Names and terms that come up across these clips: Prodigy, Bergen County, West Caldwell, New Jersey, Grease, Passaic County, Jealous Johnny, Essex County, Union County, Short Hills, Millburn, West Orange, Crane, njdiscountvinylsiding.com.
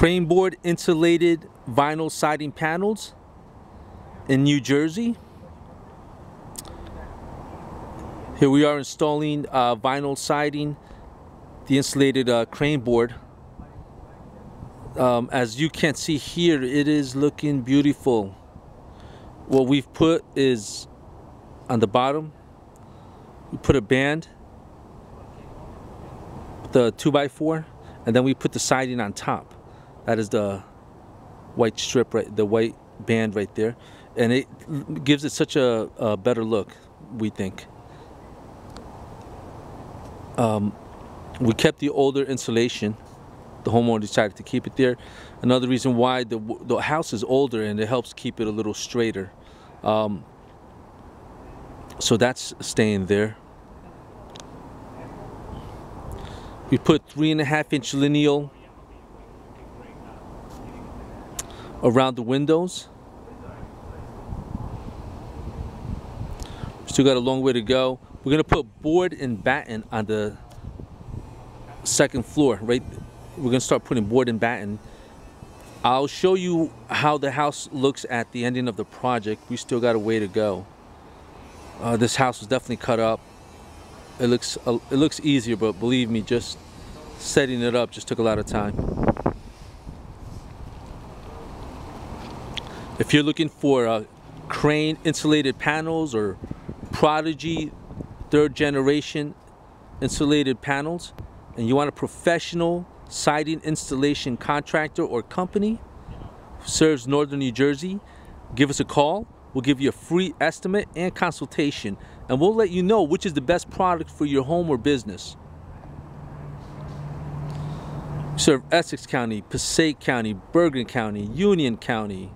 Crane board insulated vinyl siding panels in New Jersey. Here we are installing vinyl siding, the insulated crane board. As you can see here, it is looking beautiful. What we've put is on the bottom, we put a band, the 2x4, and then we put the siding on top. That is the white strip, right, the white band right there. And it gives it such a better look, we think. We kept the older insulation. The homeowner decided to keep it there. Another reason why the house is older, and it helps keep it a little straighter. So that's staying there. We put 3.5-inch lineal around the windows. Still got a long way to go. We're gonna put board and batten on the second floor, right? We're gonna start putting board and batten. I'll show you how the house looks at the ending of the project. We still got a way to go. This house was definitely cut up. It looks easier, but believe me, just setting it up just took a lot of time. If you're looking for Crane insulated panels or Prodigy 3rd generation insulated panels, and you want a professional siding installation contractor or company who serves northern New Jersey, give us a call. We'll give you a free estimate and consultation, and we'll let you know which is the best product for your home or business. We serve Essex County, Passaic County, Bergen County, Union County,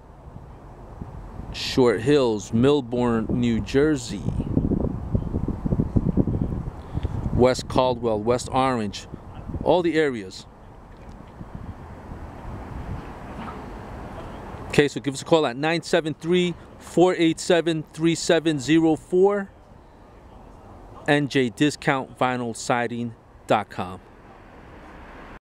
Short Hills, Millburn, New Jersey, West Caldwell, West Orange, all the areas. Okay, so give us a call at 973-487-3704, njdiscountvinylsiding.com.